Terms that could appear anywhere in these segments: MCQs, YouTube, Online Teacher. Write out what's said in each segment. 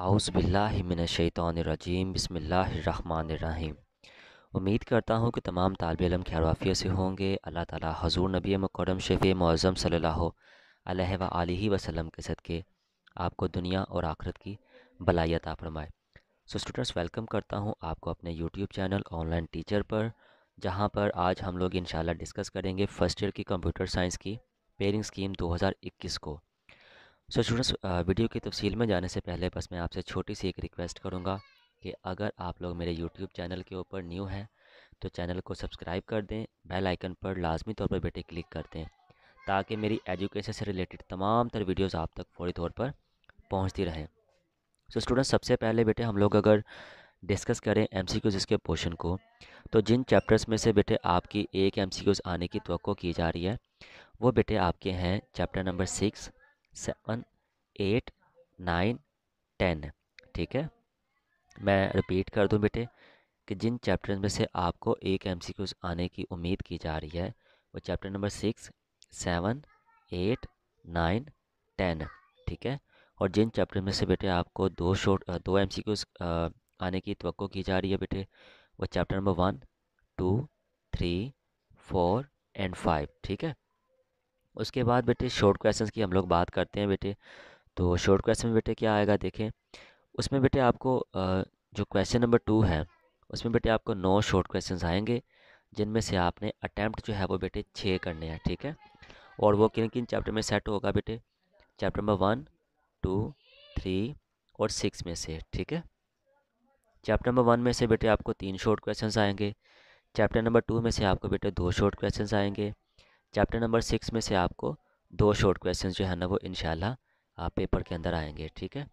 आउज़बिल्लाहिमिनश्शैतानिर्रजीम बिस्मिल्लाहिर्रहमानिर्रहीम। उम्मीद करता हूँ कि तमाम तालिब इल्म खैर वाफियत से होंगे। अल्लाह ताला हज़ूर नबी मुकर्रम शफ़ीए मुअज़्ज़म सल्लल्लाहु अलैहि व आलिहि वसल्लम के सदक़े आपको दुनिया और आखिरत की भलाई अता फरमाए। सो स्टूडेंट्स, वेलकम करता हूँ आपको अपने यूट्यूब चैनल ऑनलाइन टीचर पर, जहाँ पर आज हम लोग इंशाल्लाह डिस्कस करेंगे फ़र्स्ट ईयर की कंप्यूटर साइंस की पेयरिंग स्कीम 2021 को। सो स्टूडेंट्स, वीडियो की तफसील में जाने से पहले बस मैं आपसे छोटी सी एक रिक्वेस्ट करूँगा कि अगर आप लोग मेरे YouTube चैनल के ऊपर न्यू हैं तो चैनल को सब्सक्राइब कर दें, बेल आइकन पर लाजमी तौर पर बेटे क्लिक कर दें, ताकि मेरी एजुकेशन से रिलेटेड तमाम तर वीडियोज़ आप तक फौरी तौर पर पहुँचती रहें। सो स्टूडेंट्स, सबसे पहले बेटे हम लोग अगर डिस्कस करें MCQs इसके पोर्शन को, तो जिन चैप्टर्स में से बेटे आपकी एक MCQs आने की तवक्को की जा रही है वो बेटे आपके हैं चैप्टर नंबर 6, 7, 8, 9, 10। ठीक है, मैं रिपीट कर दूं बेटे कि जिन चैप्टर्स में से आपको एक MCQs आने की उम्मीद की जा रही है वो चैप्टर नंबर 6, 7, 8, 9, 10। ठीक है, और जिन चैप्टर में से बेटे आपको दो MCQs आने की तवक्को की जा रही है बेटे वो चैप्टर नंबर 1, 2, 3, 4 एंड 5। ठीक है, उसके बाद बेटे शॉर्ट क्वेश्चंस की हम लोग बात करते हैं बेटे। तो शॉर्ट क्वेश्चन में बेटे क्या आएगा देखें, उसमें बेटे आपको जो क्वेश्चन नंबर 2 है उसमें बेटे आपको 9 शॉर्ट क्वेश्चंस आएंगे, जिनमें से आपने अटैम्प्ट जो है वो बेटे 6 करने हैं। ठीक है, और वो किन किन चैप्टर में सेट होगा बेटे, चैप्टर नंबर 1, 2, 3 और 6 में से। ठीक है, चैप्टर नंबर 1 में से बेटे आपको 3 शॉर्ट क्वेश्चंस आएंगे, चैप्टर नंबर 2 में से आपको बेटे 2 शॉर्ट क्वेश्चंस आएंगे, चैप्टर नंबर 6 में से आपको 2 शॉर्ट क्वेश्चंस जो है ना वो इंशाल्लाह आप पेपर के अंदर आएंगे। ठीक है,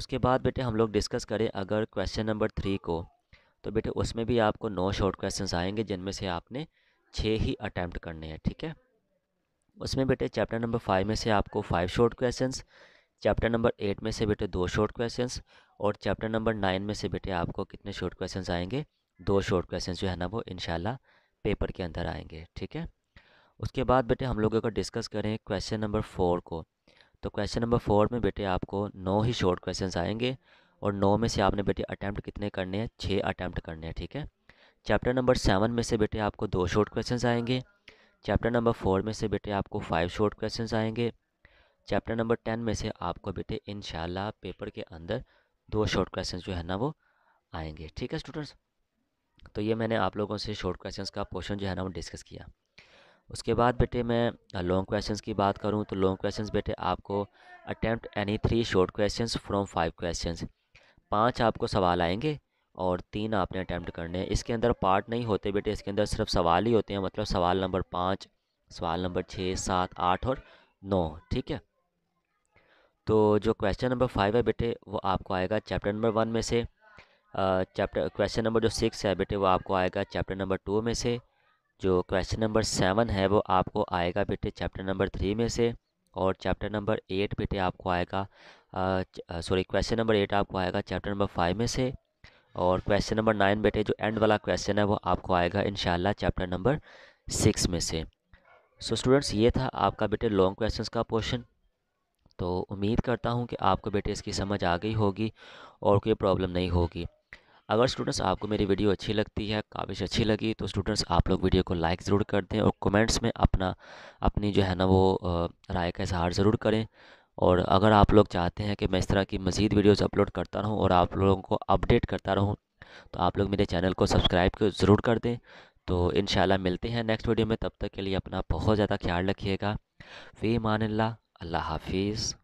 उसके बाद बेटे हम लोग डिस्कस करें अगर क्वेश्चन नंबर 3 को, तो बेटे उसमें भी आपको 9 शॉर्ट क्वेश्चंस आएंगे, जिनमें से आपने 6 ही अटैम्प्ट करने हैं। ठीक है, उसमें बेटे चैप्टर नंबर 5 में से आपको 5 शॉर्ट क्वेश्चंस, चैप्टर नंबर 8 में से बेटे 2 शॉर्ट क्वेश्चंस, और चैप्टर नंबर 9 में से बेटे आपको कितने शॉर्ट क्वेश्चंस आएंगे, 2 शॉर्ट क्वेश्चंस जो है ना वो इंशाल्लाह पेपर के अंदर आएंगे। ठीक है, उसके बाद बेटे हम लोग अगर डिस्कस करें क्वेश्चन नंबर 4 को, तो क्वेश्चन नंबर 4 में बेटे आपको 9 ही शॉर्ट क्वेश्चंस आएंगे, और 9 में से आपने बेटे अटैम्प्ट कितने करने हैं, 6 अटैम्प्ट करने हैं। ठीक है, चैप्टर नंबर 7 में से बेटे आपको 2 शॉर्ट क्वेश्चंस आएंगे, चैप्टर नंबर 4 में से बेटे आपको 5 शॉर्ट क्वेश्चंस आएंगे, चैप्टर नंबर 10 में से आपको बेटे इंशाल्लाह पेपर के अंदर 2 शॉर्ट क्वेश्चंस जो है ना वो आएंगे। ठीक है स्टूडेंट्स, तो ये मैंने आप लोगों से शॉर्ट क्वेश्चंस का पोर्शन जो है ना वो डिस्कस किया। उसके बाद बेटे मैं लॉन्ग क्वेश्चंस की बात करूं, तो लॉन्ग क्वेश्चंस बेटे आपको attempt any 3 short questions from 5 questions, 5 आपको सवाल आएंगे और 3 आपने अटैम्प्ट करने हैं। इसके अंदर पार्ट नहीं होते बेटे, इसके अंदर सिर्फ सवाल ही होते हैं, मतलब सवाल नंबर 5, सवाल नंबर 6, 7, 8 और 9। ठीक है, तो जो क्वेश्चन नंबर 5 है बेटे वो आपको आएगा चैप्टर नंबर 1 में से, क्वेश्चन नंबर जो 6 है बेटे वो आपको आएगा चैप्टर नंबर 2 में से, जो क्वेश्चन नंबर 7 है वो आपको आएगा बेटे चैप्टर नंबर 3 में से, और चैप्टर नंबर 8 बेटे आपको आएगा क्वेश्चन नंबर 8 आपको आएगा चैप्टर नंबर 5 में से, और क्वेश्चन नंबर 9 बेटे जो एंड वाला क्वेश्चन है वो आपको आएगा इंशाल्लाह चैप्टर नंबर 6 में से। सो स्टूडेंट्स, ये था आपका बेटे लॉन्ग क्वेश्चंस का पोर्शन। तो उम्मीद करता हूँ कि आपको बेटे इसकी समझ आ गई होगी और कोई प्रॉब्लम नहीं होगी। अगर स्टूडेंट्स आपको मेरी वीडियो अच्छी लगती है, काविश अच्छी लगी, तो स्टूडेंट्स आप लोग वीडियो को लाइक ज़रूर कर दें और कमेंट्स में अपनी जो है ना वो राय का इजहार ज़रूर करें। और अगर आप लोग चाहते हैं कि मैं इस तरह की मज़ीद वीडियोस अपलोड करता रहूं और आप लोगों को अपडेट करता रहूं, तो आप लोग मेरे चैनल को सब्सक्राइब ज़रूर कर दें। तो इंशाल्लाह मिलते हैं नेक्स्ट वीडियो में, तब तक के लिए अपना बहुत ज़्यादा ख्याल रखिएगा। फी अमान अल्लाह, हाफिज़।